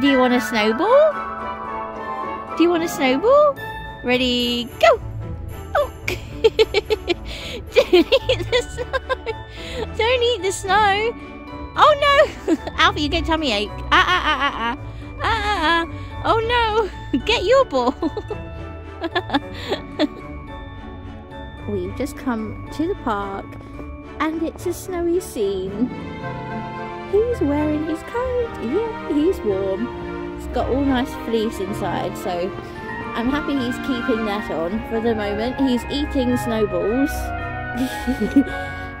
Do you want a snowball? Do you want a snowball? Ready, go! Oh! Don't eat the snow! Don't eat the snow! Oh no! Alfie, you get tummy ache. Oh no! Get your ball! We've just come to the park and it's a snowy scene. He's wearing his coat. Yeah, he's warm. It's got all nice fleece inside, so I'm happy he's keeping that on for the moment. He's eating snowballs.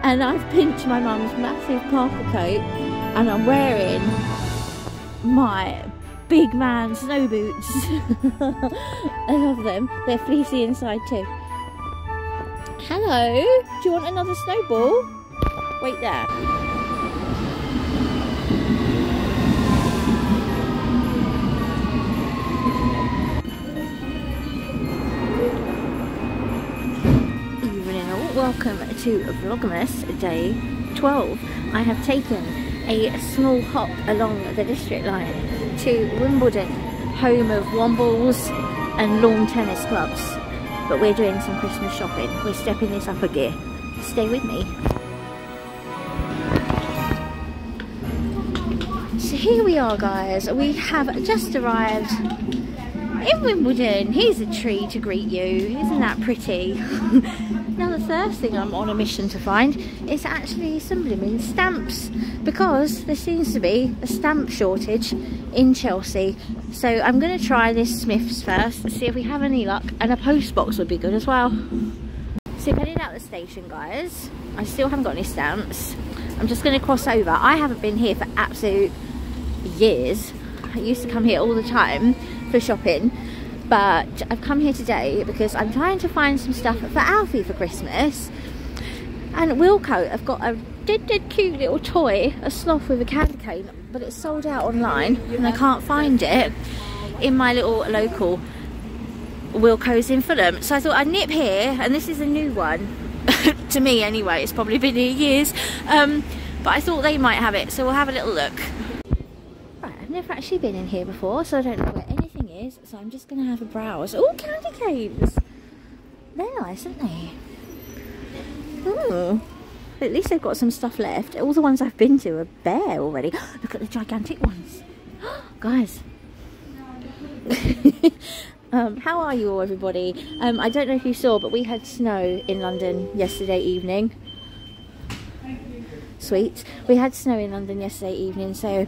And I've pinched my mum's massive parka coat and I'm wearing my big man snow boots. I love them. They're fleecy inside too. Hello, do you want another snowball? Wait there. Evening all, welcome to Vlogmas Day 12. I have taken a small hop along the District Line to Wimbledon, home of Wombles and lawn tennis clubs. But we're doing some Christmas shopping. We're stepping this up a gear. Stay with me. So here we are, guys. We have just arrived in Wimbledon. Here's a tree to greet you. Isn't that pretty? Now the first thing I'm on a mission to find is actually some blooming stamps, because there seems to be a stamp shortage in Chelsea. So I'm going to try this Smiths first and see if we have any luck, and a post box would be good as well. So headed out the station, guys. I still haven't got any stamps. I'm just going to cross over. I haven't been here for absolute years. I used to come here all the time for shopping, but I've come here today because I'm trying to find some stuff for Alfie for Christmas. And Wilko have got a dead cute little toy, a sloth with a candy cane, but it's sold out online and I can't find it in my little local Wilko's in Fulham. So I thought I'd nip here, and this is a new one to me anyway, it's probably been here years, but I thought they might have it, so we'll have a little look. Right, I've never actually been in here before, so I don't know where anything is, so I'm just going to have a browse. Oh, candy canes! They're nice, aren't they? Ooh. At least they've got some stuff left. All the ones I've been to are bare already. Look at the gigantic ones. Guys. How are you all, everybody? I don't know if you saw, but we had snow in London yesterday evening. Sweet. We had snow in London yesterday evening, so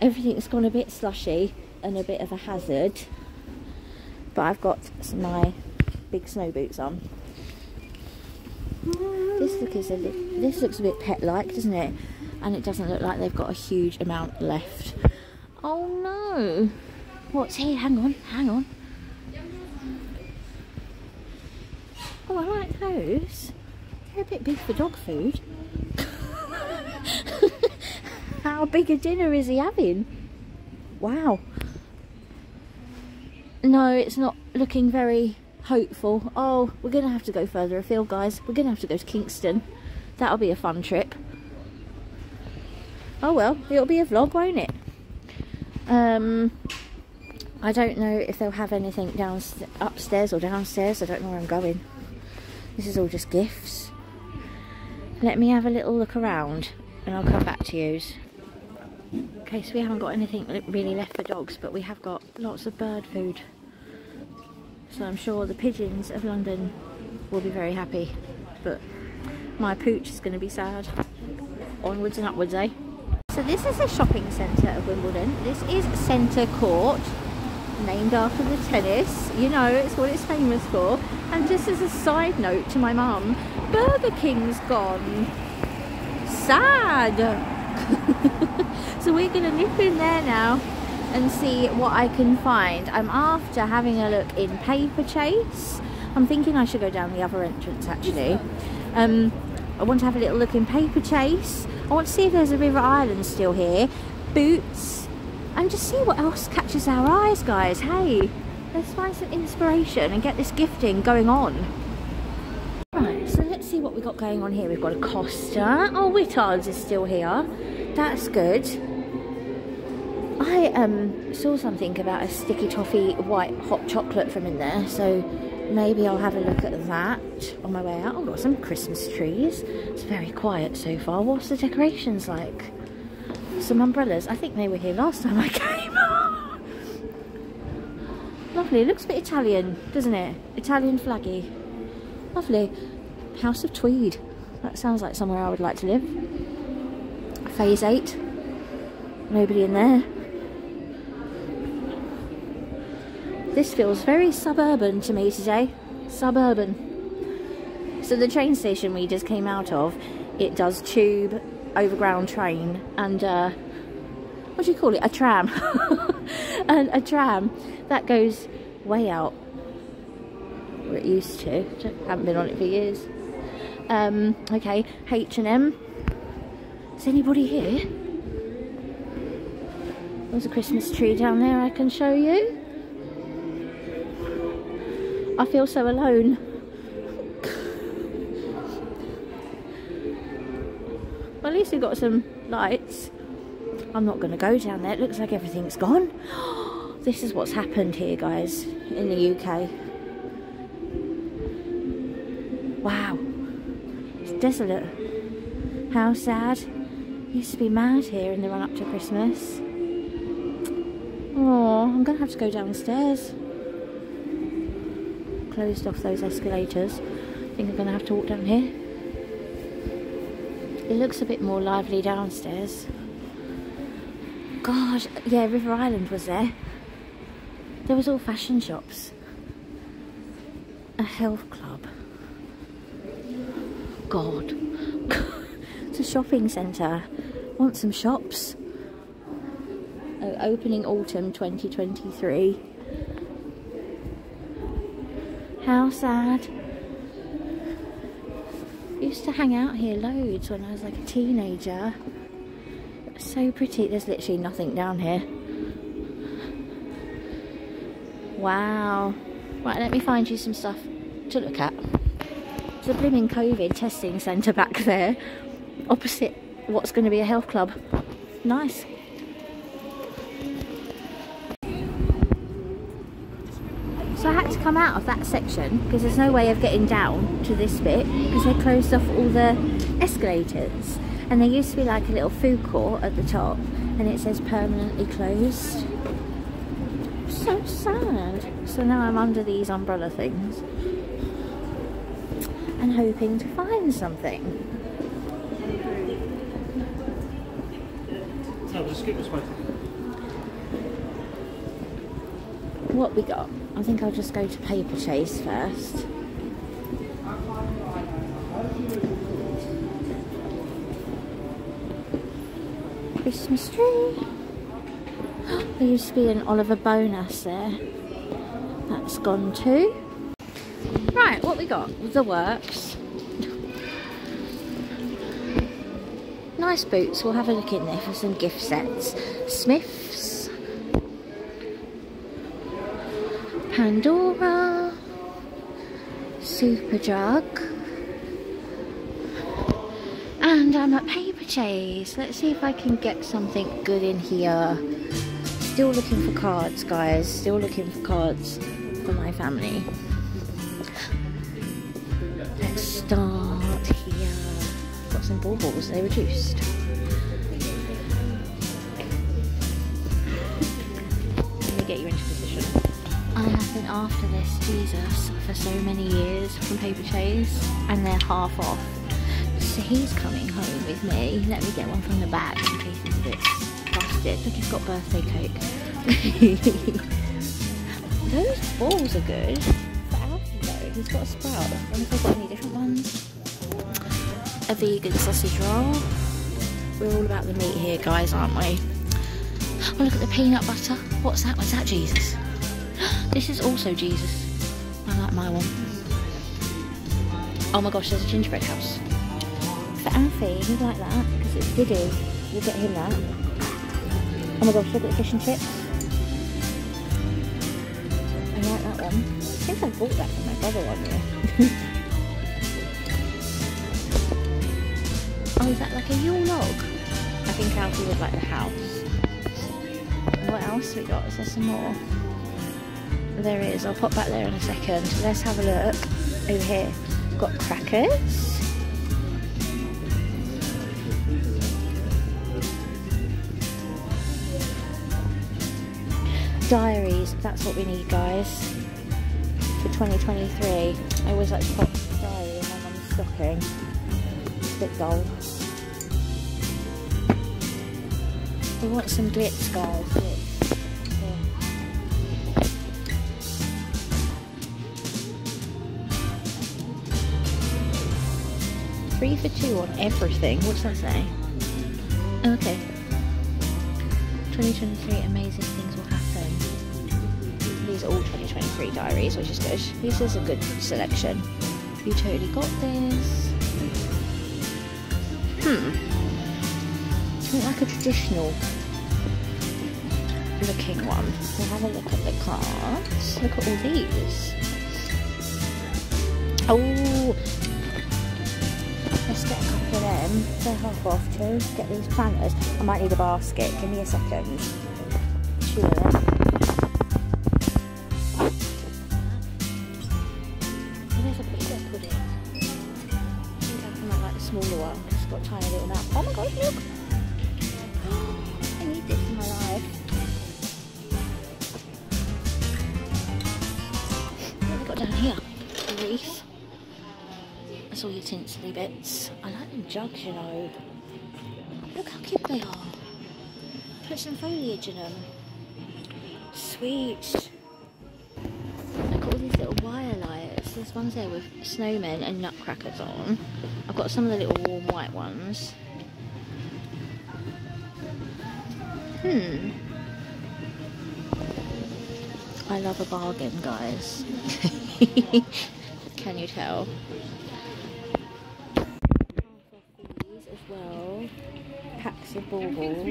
everything's gone a bit slushy and a bit of a hazard. But I've got my big snow boots on. This looks a bit pet-like, doesn't it? And it doesn't look like they've got a huge amount left. Oh no! What's here? Hang on, hang on. Oh, I like those. They're a bit big for dog food. How big a dinner is he having? Wow. No, it's not looking very hopeful. Oh, we're gonna have to go further afield, guys. We're gonna have to go to Kingston. That'll be a fun trip. Oh well, it'll be a vlog, won't it? I don't know if they'll have anything upstairs or downstairs. I don't know where I'm going. This is all just gifts. Let me have a little look around and I'll come back to yous. Okay, so we haven't got anything really left for dogs, but we have got lots of bird food. So I'm sure the pigeons of London will be very happy, but my pooch is going to be sad. Onwards and upwards, eh? So this is the shopping centre of Wimbledon. This is Centre Court, named after the tennis. You know, it's what it's famous for. And just as a side note to my mum, Burger King's gone. Sad! So we're going to nip in there now and see what I can find. I'm after having a look in Paperchase. I'm thinking I should go down the other entrance actually. I want to have a little look in Paperchase. I want to see if there's a River Island still here, boots, and just see what else catches our eyes, guys. Hey, let's find some inspiration and get this gifting going on. Right, so let's see what we've got going on here. We've got a Costa. Oh, Whittard's is still here. That's good. I saw something about a sticky toffee white hot chocolate from in there, so maybe I'll have a look at that on my way out. I've got some Christmas trees. It's very quiet so far. What's the decorations like? Some umbrellas. I think they were here last time I came. Lovely. It looks a bit Italian, doesn't it? Italian flaggy. Lovely. House of Tweed. That sounds like somewhere I would like to live. Phase 8. Nobody in there. This feels very suburban to me today. Suburban. So the train station we just came out of, it does tube, overground train, and what do you call it? A tram. And a tram that goes way out. Or it used to. Haven't been on it for years. Okay, H&M. Is anybody here? There's a Christmas tree down there I can show you. I feel so alone. Well, at least we've got some lights. I'm not going to go down there. It looks like everything's gone. This is what's happened here, guys, in the UK. Wow. It's desolate. How sad. Used to be mad here in the run-up to Christmas. Oh, I'm going to have to go downstairs. Closed off those escalators. I think I'm going to have to walk down here. It looks a bit more lively downstairs. God, yeah, River Island was there. There was all fashion shops. A health club. God. It's a shopping centre. Want some shops? Oh, opening autumn 2023. How sad. Used to hang out here loads when I was like a teenager. So pretty. There's literally nothing down here. Wow. Right, let me find you some stuff to look at. There's a blooming COVID testing centre back there, opposite what's going to be a health club. Nice. So I had to come out of that section because there's no way of getting down to this bit because they closed off all the escalators, and there used to be like a little food court at the top and it says permanently closed. So sad. So now I'm under these umbrella things and hoping to find something. No, just skip this way. What we got? I think I'll just go to Paperchase first. Christmas tree. There used to be an Oliver Bonas there. That's gone too. Right, what we got? The Works. Nice boots. We'll have a look in there for some gift sets. Smiths. Pandora, Superdrug, and I'm at Paperchase. Let's see if I can get something good in here. Still looking for cards, guys. Still looking for cards for my family. Let's start here. Got some Wombles. They reduced. Let me get you into position. I have been after this Jesus for so many years from Paperchase, and they're half off. So he's coming home with me. Let me get one from the back in case he's a bit busted. Look, he's got birthday cake. Those balls are good. But Alfie though, he's got a sprout. I wonder if I've got any different ones. A vegan sausage roll. We're all about the meat here, guys, aren't we? Oh, look at the peanut butter. What's that? Was that Jesus? This is also Jesus. I like my one. Oh my gosh, there's a gingerbread house. For Alfie, he'd like that because it's diddy. We'll get him that. Oh my gosh, look at the fish and chips. I like that one. I think I bought that for my brother one year. Oh, is that like a Yule log? I think Alfie would like the house. what else we got. Is there some more? There is. I'll pop back there in a second. Let's have a look over here. We've got crackers. Diaries. That's what we need, guys, for 2023. I always like to pop the diary in my mum's stocking. It's a bit dull. We want some glitz, guys. Glitz. Yeah. 3 for 2 on everything. What's that say? Oh, okay. 2023 amazing things will happen. These are all 2023 diaries, which is good. This is a good selection. You totally got this. It's not like a traditional looking one. We'll have a look at the cards. Look at all these. Oh, let's get a couple of them. They're half off too. Get these planters. I might need a basket. Give me a second. There's a bigger pudding. I think I might like the smaller one. It's got a tiny little mouth. Oh my god, look! All your tinsely bits. I like them jugs, you know. Look how cute they are. Put some foliage in them. Sweet. I've got all these little wire lights. There's ones there with snowmen and nutcrackers on. I've got some of the little warm white ones. I love a bargain, guys. Can you tell? Packs of baubles.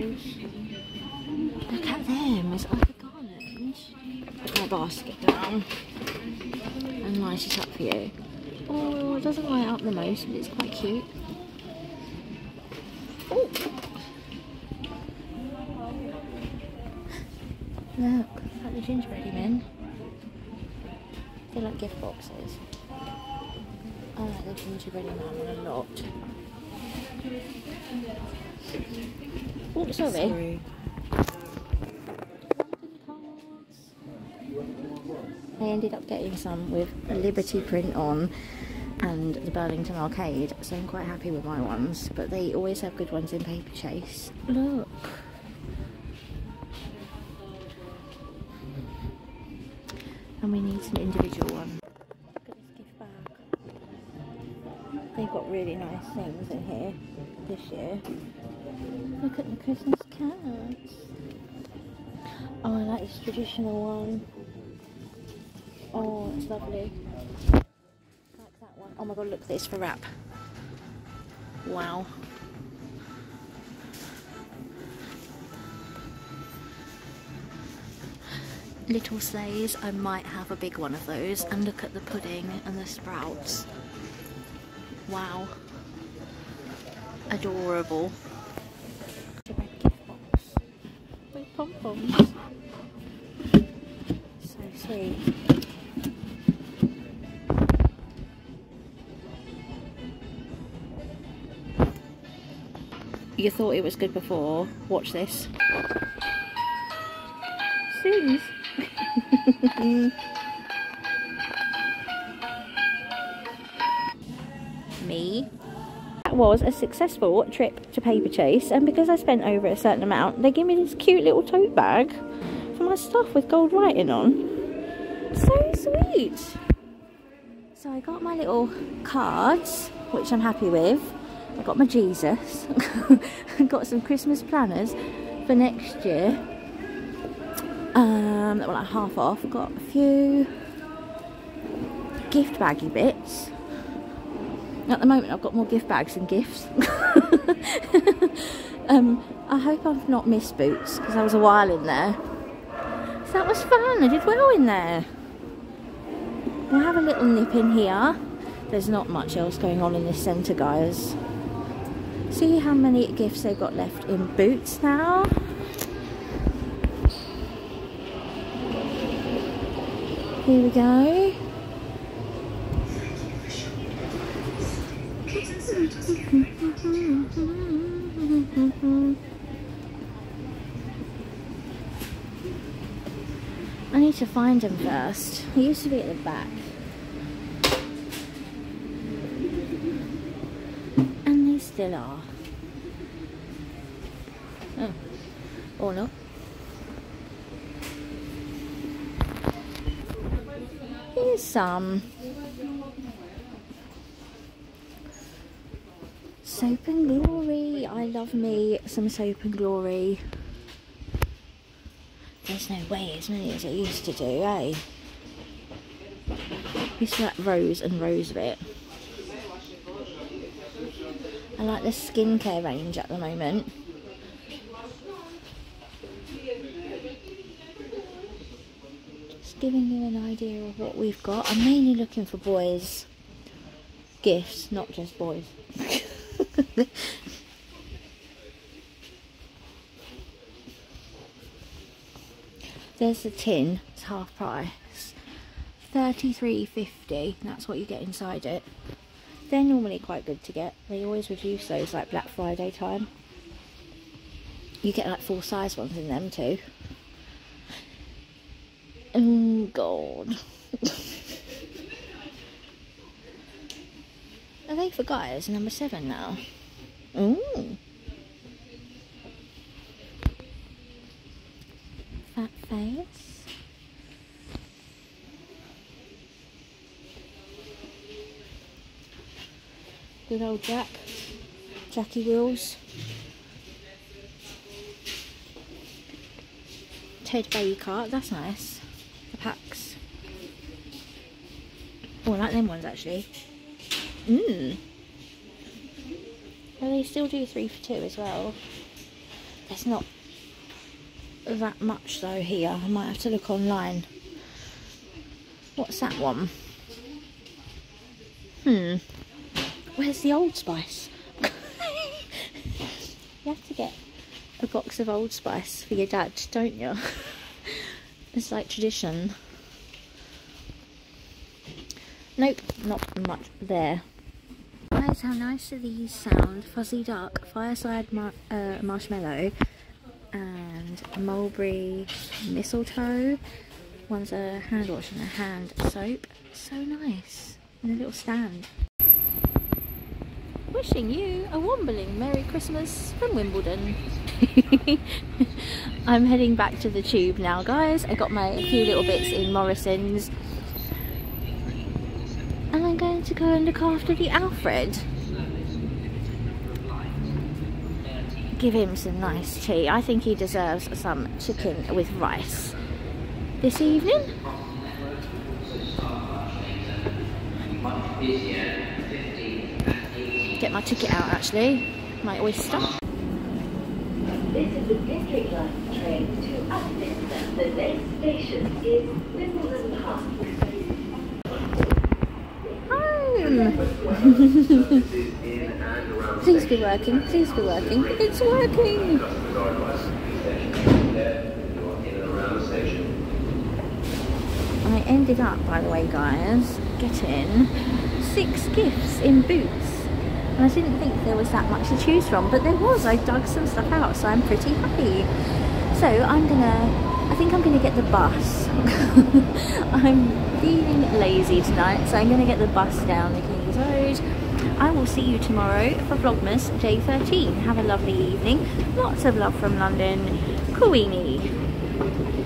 Look at them, it's like a garland. Put my basket down. And light it up for you. Oh, it doesn't light up the most, but it's quite cute. Oh! Look, like the gingerbread men. They're like gift boxes. I like the gingerbread man a lot. Oh, sorry. I ended up getting some with a Liberty print on and the Burlington Arcade, so I'm quite happy with my ones, but they always have good ones in Paperchase. Look! And we need an individual one. They've got really nice things in here this year. Look at the Christmas cards. Oh, I like this traditional one. Oh, it's lovely. I like that one. Oh my god, look at this for wrap. Wow. Little sleighs, I might have a big one of those. And look at the pudding and the sprouts. Wow. Adorable. With pom-poms. So sweet. You thought it was good before. Watch this. Sings. That was a successful trip to Paperchase, and because I spent over a certain amount, they gave me this cute little tote bag for my stuff with gold writing on. So sweet! So I got my little cards, which I'm happy with. I got my Jesus. I got some Christmas planners for next year. That were like half off. I got a few gift baggy bits. At the moment I've got more gift bags than gifts. I hope I've not missed boots, because I was a while in there. So that was fun, I did well in there. We'll have a little nip in here. There's not much else going on in this centre, guys. See how many gifts they've got left in boots now. Here we go. I need to find him first. He used to be at the back. And they still are. Oh. Or not. Here's some. Soap and Glory. I love me some Soap and Glory. There's no way as many as it used to do, eh? Used to like Rose and Rose of it. I like the skincare range at the moment. Just giving you an idea of what we've got. I'm mainly looking for boys' gifts, not just boys. There's the tin, it's half price. £33.50, that's what you get inside it. They're normally quite good to get. They always reduce those like Black Friday time. You get like full size ones in them too. Oh god. Are they for guys? Number 7 now. Ooh. Fat Face. Good old Jack. Jackie Wills. Ted Baker. That's nice. The packs. Oh, I like them ones actually. Mmm. Well, they still do 3 for 2 as well. There's not that much though here. I might have to look online. What's that one? Where's the Old Spice? You have to get a box of Old Spice for your dad, don't you? It's like tradition. Nope, not much there. Guys, how nice do these sound? Fuzzy Duck, Fireside Marshmallow, and Mulberry Mistletoe. One's a hand wash and a hand soap. So nice. And a little stand. Wishing you a Wombling Merry Christmas from Wimbledon. I'm heading back to the tube now, guys. I got my few little bits in Morrison's. And I'm going to go and look after the Alfred. Give him some nice tea. I think he deserves some chicken with rice this evening. Get my ticket out actually, my oyster. This is the District Line train to Upton. The next station is Wimbledon Park. Please be working, please be working. It's working! I ended up, by the way guys, getting 6 gifts in Boots. And I didn't think there was that much to choose from, but there was. I dug some stuff out, so I'm pretty happy. So I think I'm gonna get the bus. I'm feeling lazy tonight, so I'm gonna get the bus down the King's Road. I will see you tomorrow for Vlogmas Day 13. Have a lovely evening. Lots of love from London. Queenie.